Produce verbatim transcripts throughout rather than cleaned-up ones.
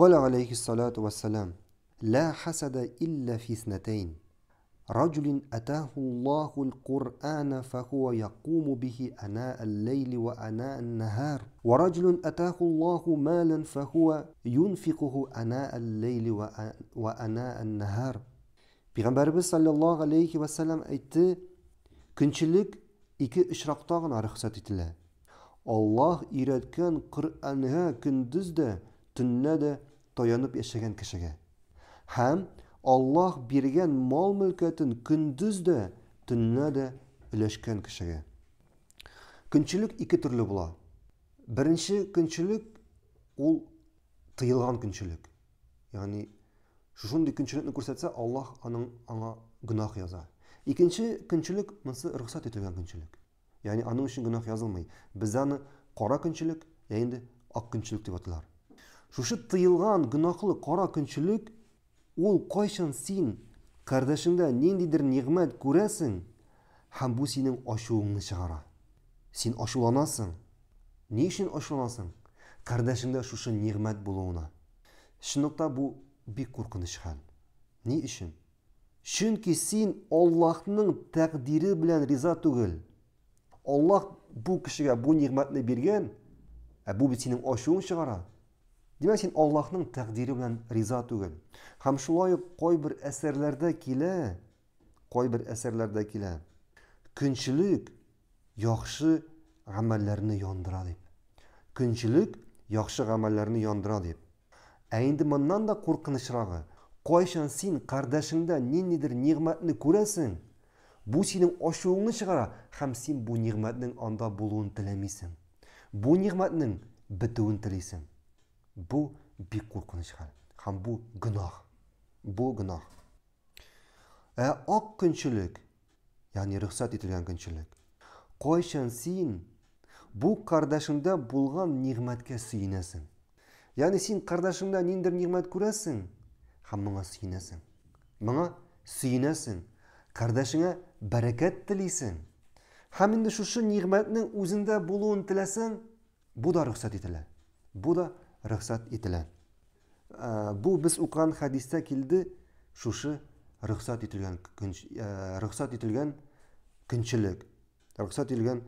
قال عليه الصلاة والسلام لا حسد إلا في اثنتين رجل أتاه الله القرآن فهو يقوم به آناء الليل وآناء النهار ورجل أتاه الله مالا فهو ينفقه آناء الليل وآناء النهار. Peygamberimiz sallallahu aleyhi ve sellem etti, künçilik iki işraktağına rıhsat ettiler. Allah iretken Kur'an'a kündüz de, tünle de dayanıp yaşayan kişiye. Hem Allah birgen mal mülketin kündüz de, tünle de iletken kişiye. Künçilik iki türlü bula. Birinci künçilik, o tıyılgan künçilik. Yani şunday künçilikni ko'rsatsa, Allah onun ona günah yazar. İkinci künçilik, mesela ruhsat etilgan künçilik. Yani onun için günah yazılmayı. Bizani qora künçilik, endi oq künçilik deb ataladi. Şu tıyılgan günahlı qora künçilik, ol qo'ysin sen qardoshingdan nendaydir ne'mat ko'rasan, ham bu sening oshuvingni chiqaradi. Sen oshuvlanasan. Ne uchun oshuvlanasan? Qardoshingda shu ne'mat bo'luvini. Shuningdek bu bir korkunç hal. Ne için? Çünkü sen Allah'ın takdiri bilen rıza tugul. Allah bu kişiye bu nimetini bergen, e bu senin aşığın çıkara. Demek sen Allah'ın takdiri bilen rıza tugul. Hem şulayı koy bir eserlerde kile, koy bir eserlerde kile, künçülük, yakşı amellerini yandıradip. Künçülük, yakşı amellerini yandıradip. Endi bundan da korkunçrağı. Koyşan sen kardeşinden nendir nimetini ko'rasan, bu senin aşığını çıkara, hem sen bu nimetinin anda buluğunu tilemeysen. Bu nimetinin bituğunu tileysen. Bu bir korkunç hal. Hem bu günah. Bu günah. E, ak künçülük, yani ruhsat etilgan künçülük. Koyşan sen bu kardeşinden bulgan nimetke suyunasan. Yani sen kardeşimden nindir nimet ko'rasan, ham buna suyunasan. Buna suyunasan. Kardeşine bereket tileysen. Hem indi şu nimetinin o'zingda bo'luvini tilasan, bu da ruhsat etiladi. Bu da ruhsat etiladi. Bu biz o'qigan hadisda keldi, şu şu ruhsat etilgan ruhsat etilgan künçilik. Ruhsat etilgan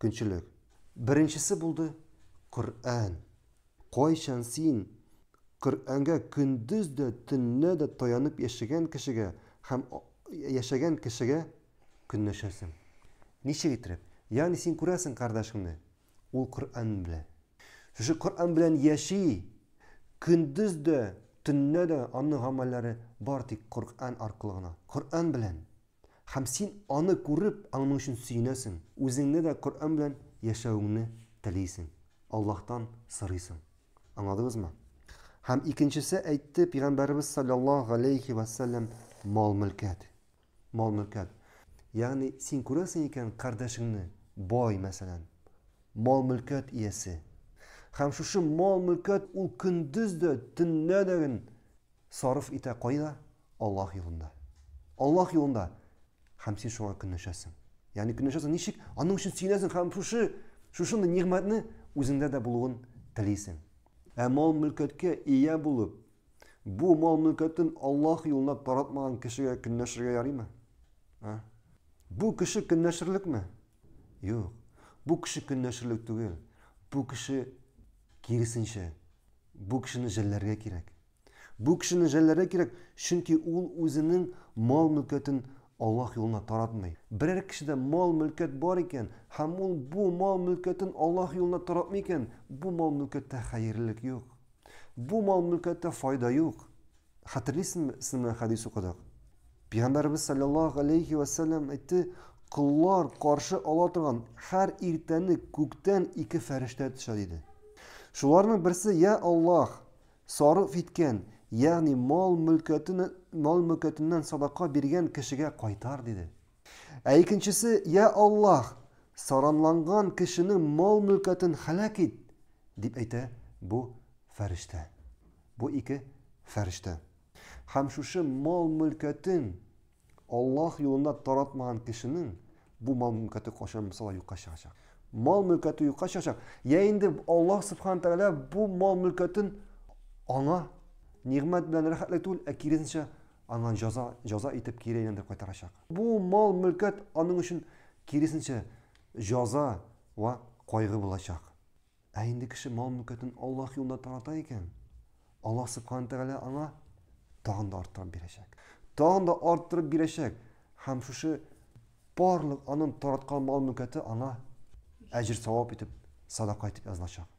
künçilik. Birinchisi bo'ldi Kur'an. Qo'ysan sen Kur'onga gündüz de tünle de dayanıp yaşayan kişiye, hem yaşayan kişiye künleşersin. Neşe getirip? Yani sen kurasın kardeşimle, o Kur'an bile. Şu Kur'an bile yaşay, gündüz de tünle de anı amelleri bardik Kur'an arkalığına. Kur'an bile. Hem sen anı kurup anı için suyunasin. O'zingda de Kur'an bile yaşayını tileysin. Allah'tan sarıysın. Anladınız mı? Hem ikincisi etti Peygamberimiz sallallahu aleyhi ve sellem mal mülket. Mal mülket. Yani sen kurasın iken kardeşini boy mesela. Mal mülket iyesi. Hem şu şu mal mülket o gündüz de tünleden sarf ite koyla Allah yolunda. Allah yolunda. Hem sen şu an künleşesin. Yani künleşesin nişik. Onun için sinesin. Hem şu şu şu şu nimetini o'zingda de bulun tileysin. Mal mülketke iyi bulup, bu mal mülketin Allah yoluna taratmayan kişiye künleşirge yarayı mı? Ha? Bu kişi künleşirlik mi? Yok. Bu kişi künleşirlik değil. Bu kişi gerisince, bu kişinin jellerine gerek. Bu kişinin jellerine gerek. Çünkü o özünün mal mülketin Allah yoluna taratmayı. Birer kişide mal mülket var iken, hem bu mal mülketin Allah yoluna taratmayken, bu mal mülkette hayırlılık yok. Bu mal mülkette fayda yok. Hatırlıyorsun mu hadis-i kudak? Peygamberimiz sallallahu aleyhi ve sellem etti, kıllar karşı alatıran her irteni kökten iki ferişte düşerdi. Şularının birisi ya Allah sarıf etken, yani mal mülketinden, mal mülketinden sadaka bergen kişiye qaytar dedi. E ikincisi ya Allah saranlangan kişinin mal mülketin halak et deyip ayta bu ferişte. Bu iki ferişte. Hem şu mal mülketin Allah yolunda taratmayan kişinin bu mal mülketi koşan mesela yuqa çıkacak. Mal mülketi yuqa çıkacak. Ya indi Allah subhanahu teala bu mal mülketin ona nimet bilen rahatlık tul akirince anan jaza jaza itip kireyle qaytaracak. Bu mal mülket onun için kirisince jaza ve kaygı bulacak. Endi kişi mal mülketin Allah yolunda taratayken Allah subhanahu teala ona daha da arttırıp birecek. Daha da arttırıp birecek. Hem şu şu barlık anın taratkan mal mülketi ana ecir savap itip sadaka itip yazılacak.